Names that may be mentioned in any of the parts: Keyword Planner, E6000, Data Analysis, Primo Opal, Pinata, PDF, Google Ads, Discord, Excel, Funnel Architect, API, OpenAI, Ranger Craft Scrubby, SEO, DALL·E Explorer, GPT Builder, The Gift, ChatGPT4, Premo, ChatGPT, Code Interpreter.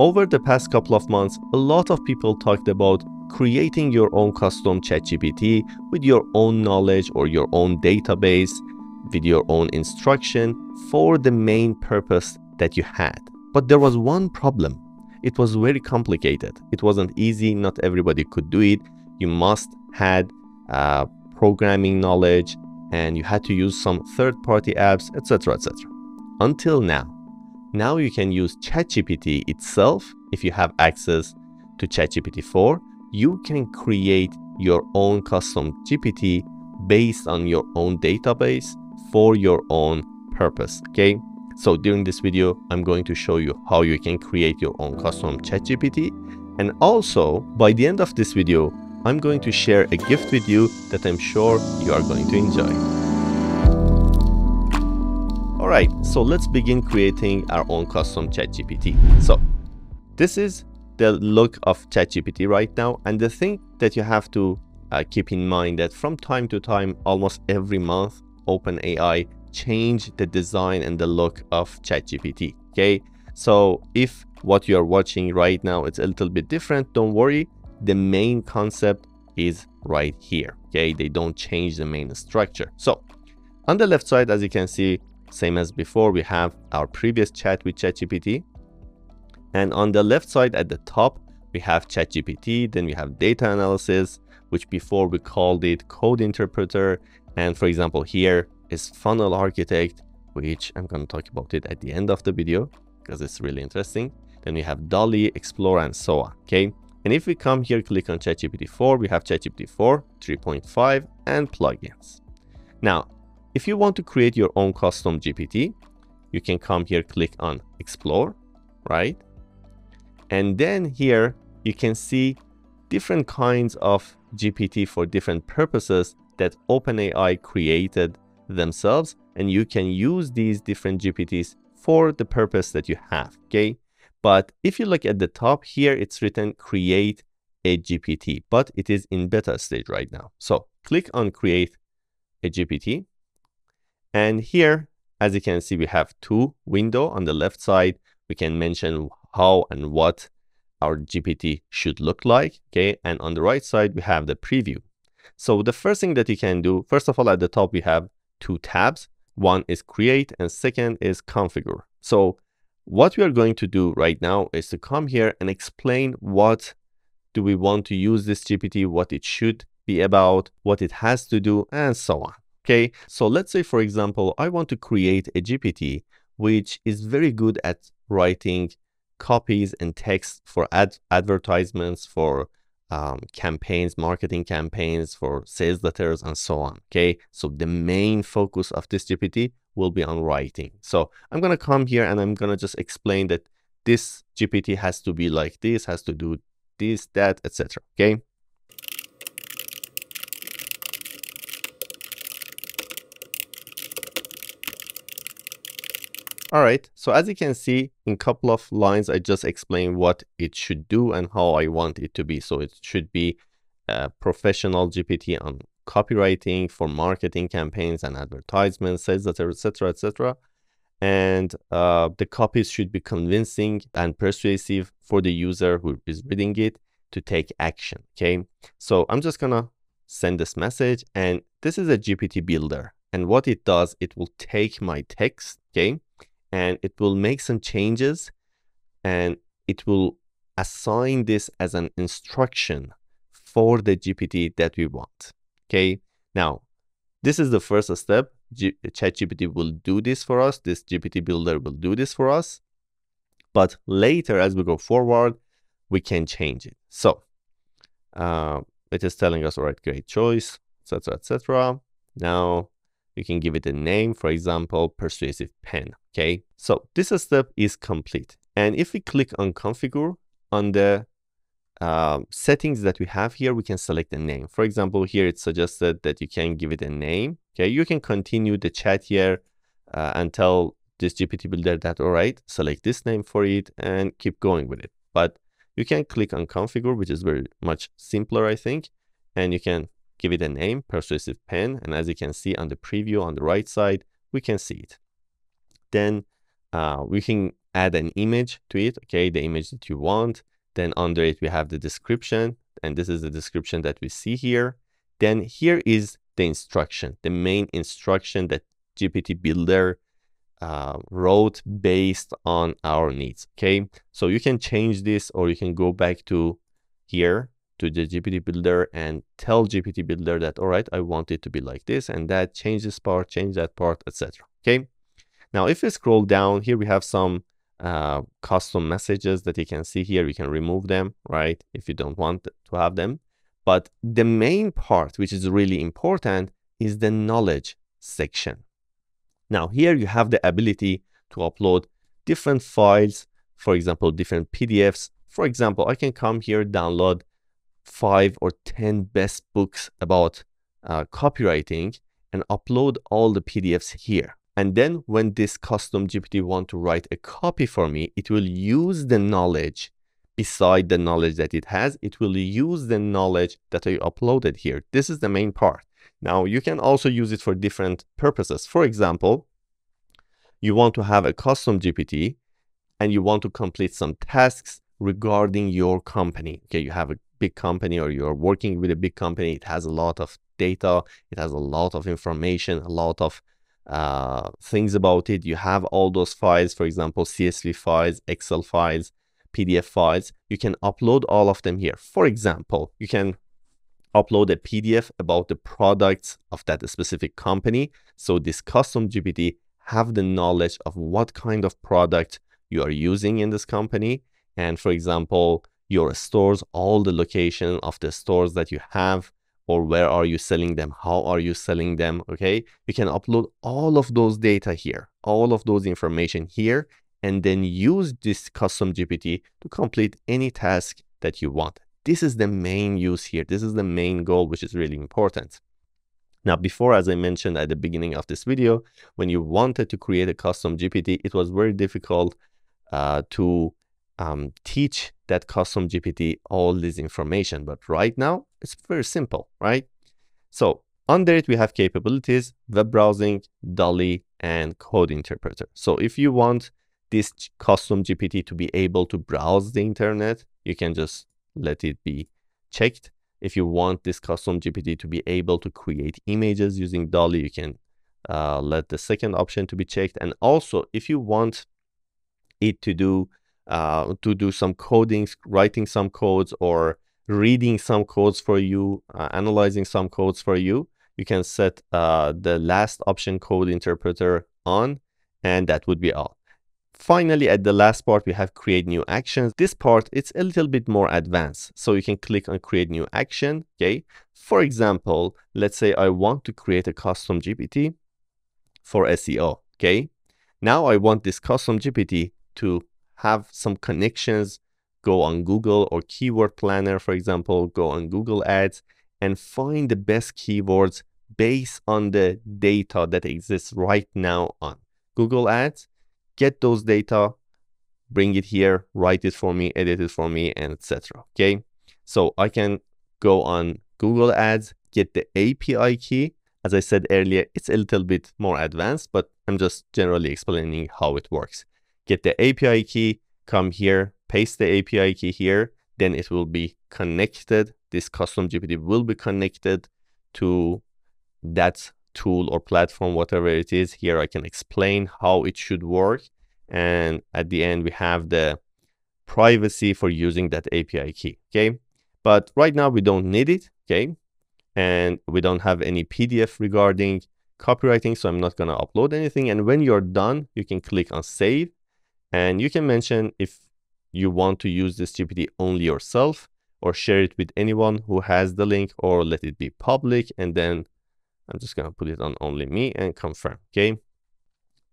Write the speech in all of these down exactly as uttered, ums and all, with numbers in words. Over the past couple of months, a lot of people talked about creating your own custom ChatGPT with your own knowledge or your own database, with your own instruction for the main purpose that you had. But there was one problem. It was very complicated. It wasn't easy. Not everybody could do it. You must had uh, programming knowledge, and you had to use some third-party apps, et cetera, et cetera. Until now. Now you can use ChatGPT itself. If you have access to ChatGPT four, you can create your own custom G P T based on your own database for your own purpose, okay? So during this video, I'm going to show you how you can create your own custom ChatGPT. And also, by the end of this video, I'm going to share a gift with you that I'm sure you are going to enjoy. Alright, so let's begin creating our own custom ChatGPT. So this is the look of ChatGPT right now, and the thing that you have to uh, keep in mind that from time to time, almost every month, OpenAI change the design and the look of ChatGPT, okay? So if what you're watching right now it's a little bit different, don't worry, the main concept is right here, okay? They don't change the main structure. So on the left side, as you can see, same as before, we have our previous chat with ChatGPT, and on the left side at the top we have ChatGPT, then we have Data Analysis, which before we called it Code Interpreter, and for example here is Funnel Architect, which I'm going to talk about it at the end of the video because it's really interesting. Then we have DALL·E Explorer and so on, okay? And if we come here, click on ChatGPT four, we have ChatGPT four, three point five and plugins. Now if you want to create your own custom G P T, you can come here, click on Explore, right? And then here you can see different kinds of G P T for different purposes that OpenAI created themselves. And you can use these different G P Ts for the purpose that you have, okay? But if you look at the top here, it's written Create a G P T, but it is in beta stage right now. So click on Create a G P T. And here, as you can see, we have two windows. On the left side, we can mention how and what our G P T should look like, okay? And on the right side, we have the preview. So the first thing that you can do, first of all, at the top, we have two tabs. One is Create and second is Configure. So what we are going to do right now is to come here and explain what do we want to use this G P T, what it should be about, what it has to do, and so on. Okay, so let's say, for example, I want to create a G P T, which is very good at writing copies and text for ad advertisements, for um, campaigns, marketing campaigns, for sales letters, and so on. Okay, so the main focus of this G P T will be on writing. So I'm going to come here and I'm going to just explain that this G P T has to be like this, has to do this, that, et cetera. Okay. All right, so as you can see, in a couple of lines, I just explained what it should do and how I want it to be. So it should be a professional G P T on copywriting for marketing campaigns and advertisements, sales letters, et cetera, et cetera. And uh, the copies should be convincing and persuasive for the user who is reading it to take action, okay? So I'm just gonna send this message, and this is a G P T builder. And what it does, it will take my text, okay? And it will make some changes and it will assign this as an instruction for the G P T that we want, okay? Now, this is the first step. ChatGPT will do this for us. This G P T builder will do this for us. But later, as we go forward, we can change it. So uh, it is telling us, all right, great choice, et cetera, et cetera. Now, you can give it a name, for example, persuasive pen, okay? So this step is complete. And if we click on Configure, on the uh, settings that we have here, we can select a name. For example, here it's suggested that you can give it a name, okay? You can continue the chat here uh, and tell this G P T builder that, all right, select this name for it and keep going with it. But you can click on Configure, which is very much simpler, I think, and you can give it a name, persuasive pen, and as you can see on the preview on the right side, we can see it. Then uh, we can add an image to it, okay, the image that you want. Then under it, we have the description, and this is the description that we see here. Then here is the instruction, the main instruction that G P T Builder uh, wrote based on our needs, okay? So you can change this, or you can go back to here, to the G P T Builder, and tell G P T Builder that, all right, I want it to be like this and that, change this part, change that part, et cetera. Okay. Now, if we scroll down here, we have some uh, custom messages that you can see here. You can remove them, right, if you don't want to have them. But the main part, which is really important, is the knowledge section. Now, here you have the ability to upload different files, for example, different P D Fs. For example, I can come here, download five or ten best books about uh, copywriting and upload all the P D Fs here. And then when this custom G P T wants to write a copy for me, it will use the knowledge beside the knowledge that it has. It will use the knowledge that I uploaded here. This is the main part. Now, you can also use it for different purposes. For example, you want to have a custom G P T and you want to complete some tasks regarding your company. Okay, you have a big company or you're working with a big company. It has a lot of data. It has a lot of information, a lot of Uh, things about it. You have all those files, for example, C S V files, Excel files, P D F files. You can upload all of them here. For example, you can upload a P D F about the products of that specific company. So this custom G P T have the knowledge of what kind of product you are using in this company. And for example, your stores, all the location of the stores that you have, or where are you selling them? How are you selling them? Okay, you can upload all of those data here, all of those information here, and then use this custom G P T to complete any task that you want. This is the main use here. This is the main goal, which is really important. Now, before, as I mentioned at the beginning of this video, when you wanted to create a custom G P T, it was very difficult uh, to um, teach that custom G P T all this information. But right now, it's very simple, right? So under it, we have capabilities, web browsing, DALL·E, and Code Interpreter. So if you want this custom G P T to be able to browse the internet, you can just let it be checked. If you want this custom G P T to be able to create images using DALL·E, you can uh, let the second option to be checked. And also, if you want it to do Uh, to do some coding, writing some codes or reading some codes for you, uh, analyzing some codes for you, you can set uh, the last option, Code Interpreter, on, and that would be all. Finally, at the last part, we have create new actions. This part, it's a little bit more advanced. So you can click on create new action, okay? For example, let's say I want to create a custom G P T for S E O, okay? Now I want this custom G P T to have some connections, go on Google or Keyword Planner, for example, go on Google Ads and find the best keywords based on the data that exists right now on Google Ads. Get those data, bring it here, write it for me, edit it for me, and et cetera. Okay, so I can go on Google Ads, get the A P I key. As I said earlier, it's a little bit more advanced, but I'm just generally explaining how it works. Get the A P I key, come here, paste the A P I key here, then it will be connected. This custom G P T will be connected to that tool or platform, whatever it is. Here I can explain how it should work. And at the end, we have the privacy for using that A P I key, okay? But right now we don't need it, okay? And we don't have any P D F regarding copywriting, so I'm not gonna upload anything. And when you're done, you can click on save. And you can mention if you want to use this G P T only yourself or share it with anyone who has the link, or let it be public. And then I'm just going to put it on only me and confirm. Okay.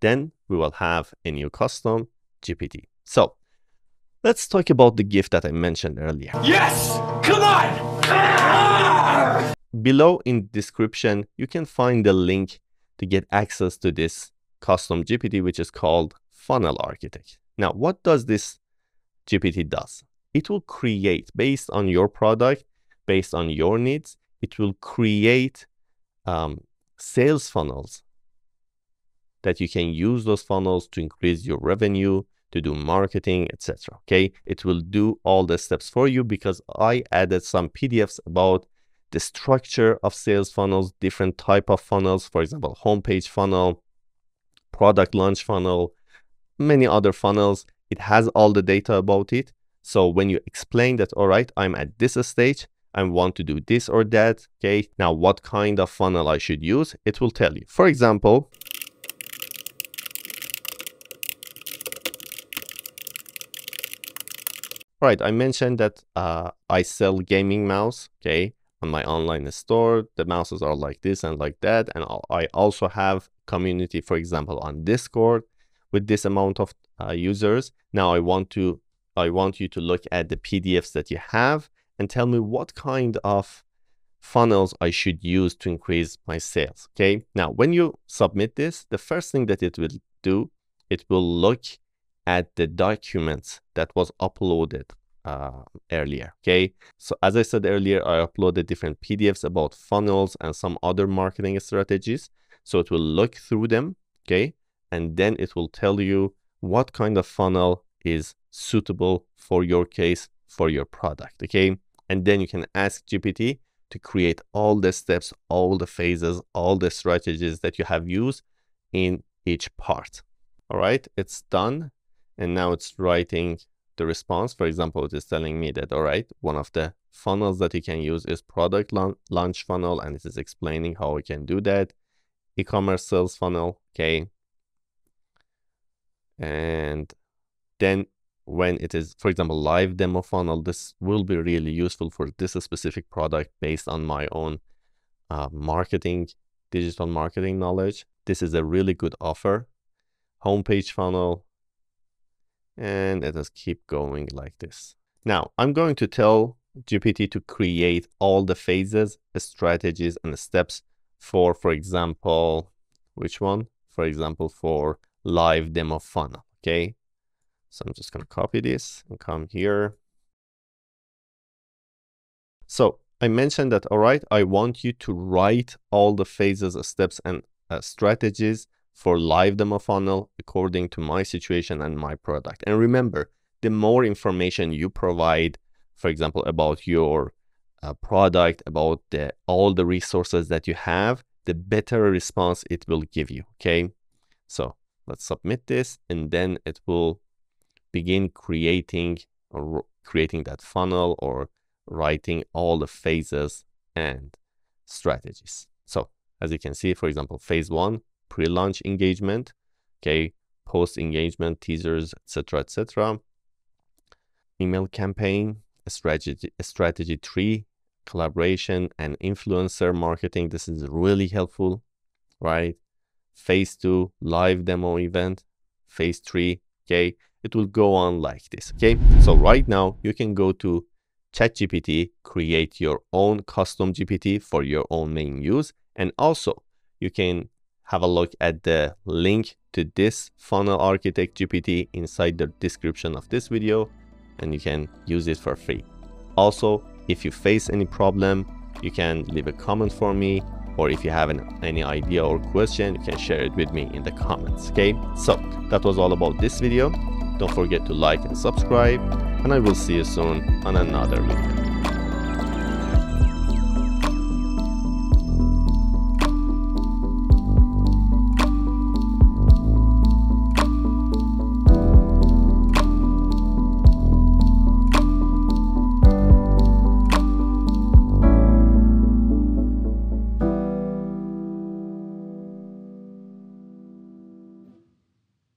Then we will have a new custom G P T. So let's talk about the GIF that I mentioned earlier. Yes. Come on. Ah! Below in description, you can find the link to get access to this custom G P T, which is called Funnel Architect. Now, what does this G P T does? It will create, based on your product, based on your needs, it will create um, sales funnels that you can use those funnels to increase your revenue, to do marketing, et cetera. Okay, it will do all the steps for you because I added some P D Fs about the structure of sales funnels, different type of funnels, for example, homepage funnel, product launch funnel, many other funnels. It has all the data about it. So when you explain that, all right, I'm at this stage, I want to do this or that. Okay, now what kind of funnel I should use, it will tell you. For example, all right, I mentioned that uh, I sell gaming mouse, okay, on my online store. The mouses are like this and like that. And I also have community, for example, on Discord with this amount of uh, users. Now I want to I want you to look at the P D Fs that you have and tell me what kind of funnels I should use to increase my sales, okay? Now, when you submit this, the first thing that it will do, it will look at the documents that was uploaded uh, earlier, okay? So as I said earlier, I uploaded different P D Fs about funnels and some other marketing strategies. So it will look through them, okay? And then it will tell you what kind of funnel is suitable for your case, for your product, okay? And then you can ask G P T to create all the steps, all the phases, all the strategies that you have used in each part. All right, it's done. And now it's writing the response. For example, it is telling me that, all right, one of the funnels that you can use is product launch funnel, and it is explaining how we can do that. E-commerce sales funnel, okay? And then when it is, for example, live demo funnel, this will be really useful for this specific product based on my own uh, marketing, digital marketing knowledge. This is a really good offer. Homepage funnel. And let us keep going like this. Now, I'm going to tell G P T to create all the phases, strategies, and steps for, for example, which one? For example, for live demo funnel, okay? So I'm just gonna copy this and come here. So I mentioned that, all right, I want you to write all the phases, steps, and uh, strategies for live demo funnel according to my situation and my product. And remember, the more information you provide, for example, about your uh, product, about the, all the resources that you have, the better response it will give you, okay? So let's submit this, and then it will begin creating or creating that funnel or writing all the phases and strategies. So as you can see, for example, phase one, pre-launch engagement, okay, post engagement, teasers, et cetera, et cetera. Email campaign, strategy, strategy three, collaboration and influencer marketing. This is really helpful, right? Phase two, live demo event. Phase three, okay. It will go on like this, okay? So right now you can go to ChatGPT, create your own custom G P T for your own main use. And also you can have a look at the link to this Funnel Architect G P T inside the description of this video, and you can use it for free. Also, if you face any problem, you can leave a comment for me, or if you have an, any idea or question, you can share it with me in the comments, okay? So that was all about this video. Don't forget to like and subscribe, and I will see you soon on another video.